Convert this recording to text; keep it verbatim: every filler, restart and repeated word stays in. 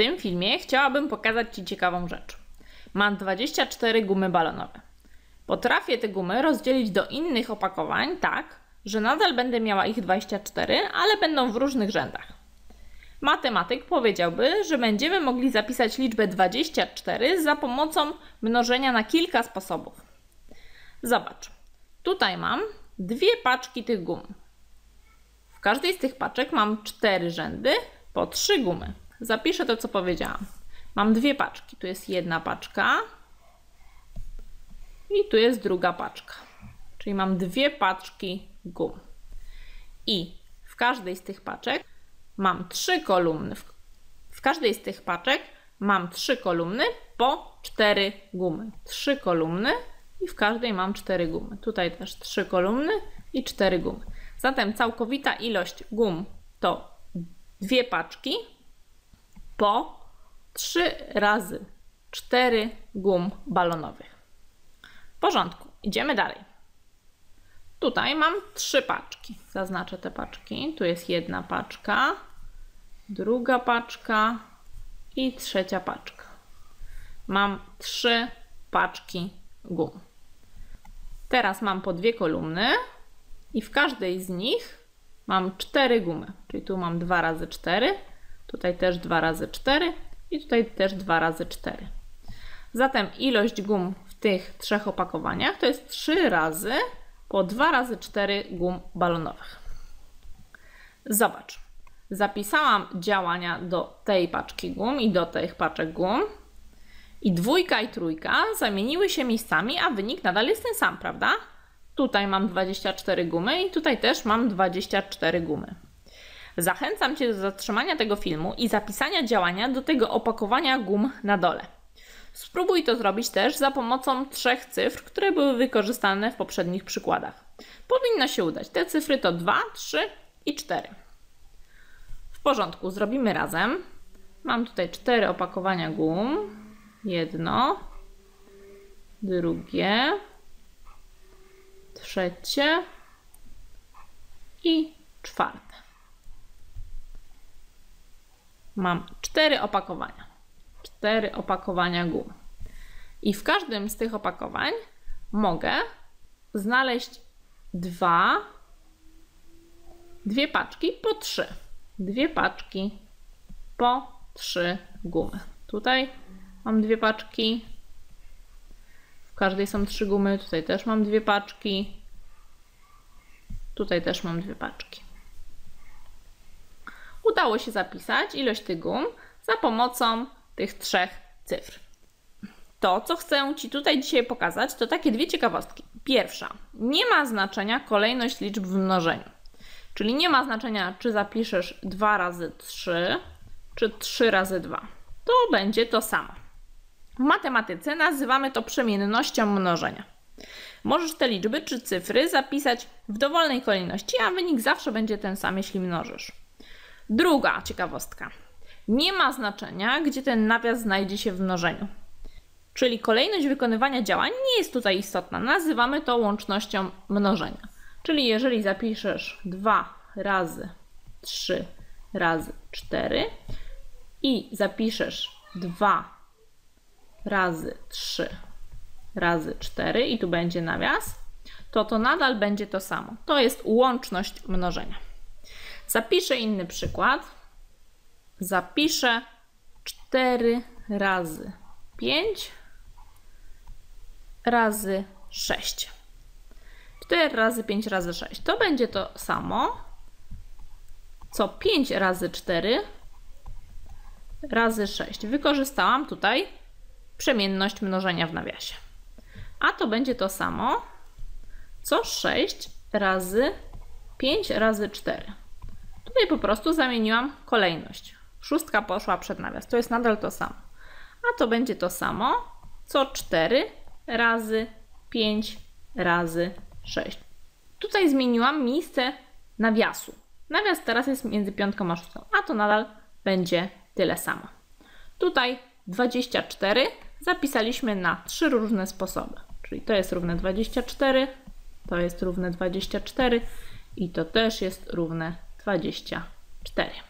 W tym filmie chciałabym pokazać Ci ciekawą rzecz. Mam dwadzieścia cztery gumy balonowe. Potrafię te gumy rozdzielić do innych opakowań tak, że nadal będę miała ich dwadzieścia cztery, ale będą w różnych rzędach. Matematyk powiedziałby, że będziemy mogli zapisać liczbę dwadzieścia cztery za pomocą mnożenia na kilka sposobów. Zobacz, tutaj mam dwie paczki tych gum. W każdej z tych paczek mam cztery rzędy po trzy gumy. Zapiszę to, co powiedziałam. Mam dwie paczki. Tu jest jedna paczka i tu jest druga paczka. Czyli mam dwie paczki gum. I w każdej z tych paczek mam trzy kolumny. W każdej z tych paczek mam trzy kolumny po cztery gumy. Trzy kolumny i w każdej mam cztery gumy. Tutaj też trzy kolumny i cztery gumy. Zatem całkowita ilość gum to dwie paczki po trzy razy cztery gum balonowych. W porządku, idziemy dalej. Tutaj mam trzy paczki. Zaznaczę te paczki. Tu jest jedna paczka, druga paczka i trzecia paczka. Mam trzy paczki gum. Teraz mam po dwie kolumny i w każdej z nich mam cztery gumy. Czyli tu mam dwa razy cztery. Tutaj też dwa razy cztery i tutaj też dwa razy cztery. Zatem ilość gum w tych trzech opakowaniach to jest trzy razy po dwa razy cztery gum balonowych. Zobacz, zapisałam działania do tej paczki gum i do tych paczek gum i dwójka i trójka zamieniły się miejscami, a wynik nadal jest ten sam, prawda? Tutaj mam dwadzieścia cztery gumy i tutaj też mam dwadzieścia cztery gumy. Zachęcam Cię do zatrzymania tego filmu i zapisania działania do tego opakowania gum na dole. Spróbuj to zrobić też za pomocą trzech cyfr, które były wykorzystane w poprzednich przykładach. Powinno się udać. Te cyfry to dwa, trzy i cztery. W porządku, zrobimy razem. Mam tutaj cztery opakowania gum. Jedno, drugie, trzecie i czwarte. Mam cztery opakowania, cztery opakowania gum i w każdym z tych opakowań mogę znaleźć dwa, dwie paczki po trzy, dwie paczki po trzy gumy. Tutaj mam dwie paczki, w każdej są trzy gumy, tutaj też mam dwie paczki, tutaj też mam dwie paczki. Udało się zapisać ilość tych gum za pomocą tych trzech cyfr. To, co chcę Ci tutaj dzisiaj pokazać, to takie dwie ciekawostki. Pierwsza, nie ma znaczenia kolejność liczb w mnożeniu. Czyli nie ma znaczenia, czy zapiszesz dwa razy trzy, czy trzy razy dwa. To będzie to samo. W matematyce nazywamy to przemiennością mnożenia. Możesz te liczby czy cyfry zapisać w dowolnej kolejności, a wynik zawsze będzie ten sam, jeśli mnożysz. Druga ciekawostka. Nie ma znaczenia, gdzie ten nawias znajdzie się w mnożeniu. Czyli kolejność wykonywania działań nie jest tutaj istotna. Nazywamy to łącznością mnożenia. Czyli jeżeli zapiszesz dwa razy trzy razy cztery i zapiszesz dwa razy trzy razy cztery i tu będzie nawias, to to nadal będzie to samo. To jest łączność mnożenia. Zapiszę inny przykład. Zapiszę cztery razy pięć razy sześć. cztery razy pięć razy sześć. To będzie to samo, co pięć razy cztery razy sześć. Wykorzystałam tutaj przemienność mnożenia w nawiasie. A to będzie to samo, co sześć razy pięć razy cztery. Tutaj po prostu zamieniłam kolejność. Szóstka poszła przed nawias. To jest nadal to samo. A to będzie to samo, co cztery razy pięć razy sześć. Tutaj zmieniłam miejsce nawiasu. Nawias teraz jest między piątką a szóstką, a to nadal będzie tyle samo. Tutaj dwadzieścia cztery zapisaliśmy na trzy różne sposoby. Czyli to jest równe dwadzieścia cztery, to jest równe dwadzieścia cztery i to też jest równe dwadzieścia cztery.